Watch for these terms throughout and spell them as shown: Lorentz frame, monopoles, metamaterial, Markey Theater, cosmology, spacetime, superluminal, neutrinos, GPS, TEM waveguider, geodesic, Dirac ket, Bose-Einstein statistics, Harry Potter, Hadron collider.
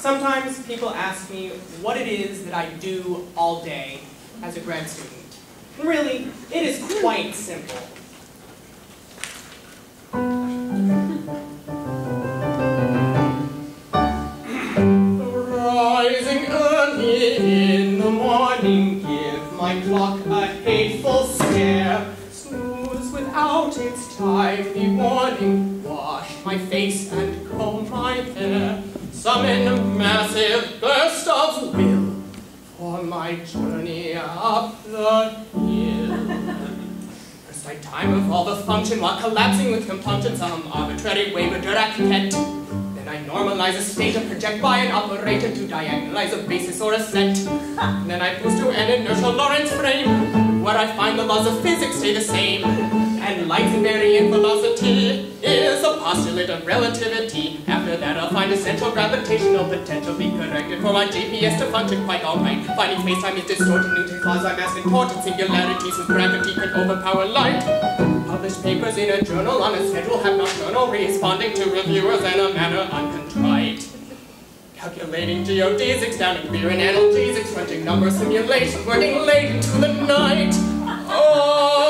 Sometimes people ask me what it is that I do all day as a grad student. Really, it is quite simple. Rising early in the morning, give my clock a hateful stare. Snooze without its timely warning, wash my face and comb my hair. Summon a massive burst of will for my journey up the hill. First I time of all the function while collapsing with compunction some arbitrary wave of Dirac ket. Then I normalize a state and project by an operator to diagonalize a basis or a set. And then I boost to an inertial Lorentz frame where I find the laws of physics stay the same. And light's invariant velocity is a postulate of relativity. After that I'll find a central gravitational potential be corrected for my GPS to function quite alright. Finding space-time is distorted, Newton's laws are mass important, singularities with gravity could overpower light. Published papers in a journal on a schedule have nocturnal, responding to reviewers in a manner uncontrite. Calculating geodesics, sounding beer and analgesics, crunching number simulations, working late into the night. Oh!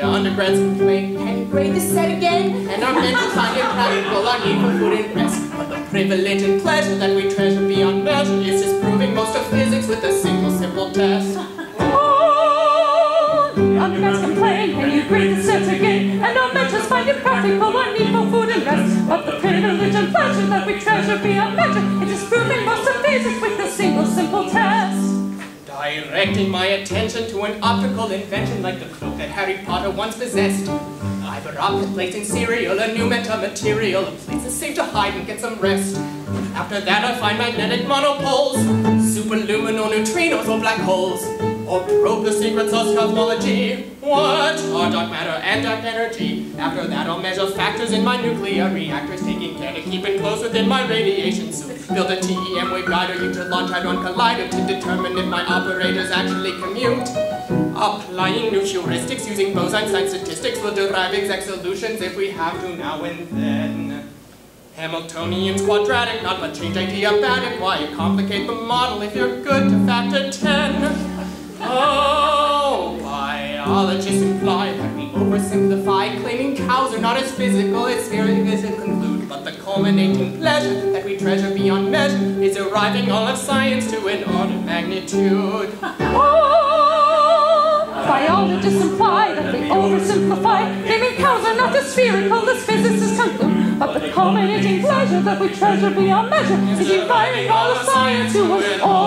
Undergrads complain, can grade this set again? And our mental target practical, our need for food and rest. But the privilege and pleasure that we treasure beyond measure is disproving most of physics with a single simple test. Oh, undergrads complain, can you grade this set again? And our mentors find it practical, our need for food and rest. But the privilege and pleasure that we treasure beyond measure is disproving most of physics with a single simple test. Directing my attention to an optical invention like the cloak that Harry Potter once possessed. I've a rocket placing cereal, a new metamaterial, a place that's safe to hide and get some rest. After that I find magnetic monopoles, superluminal neutrinos or black holes, or probe the secrets of cosmology. What are dark matter and dark energy? After that I'll measure factors in my nuclear reactors, taking care to keep it close within my radiation suit. Build a TEM waveguider, use a large Hadron collider to determine if my operators actually commute. Applying new heuristics using Bose-Einstein statistics will derive exact solutions if we have to now and then. Hamiltonian's quadratic, not much change adiabatic. Why you complicate the model if you're good to factor 10? Oh, biologists imply that we oversimplify, claiming cows are not as physical as spheres and conclude. But the culminating pleasure that we treasure beyond measure is arriving all of science to an order of magnitude. Oh, biologists imply that we oversimplify, claiming cows are not as spherical as physicists conclude. But the culminating pleasure that we treasure beyond measure is arriving all of science to an order.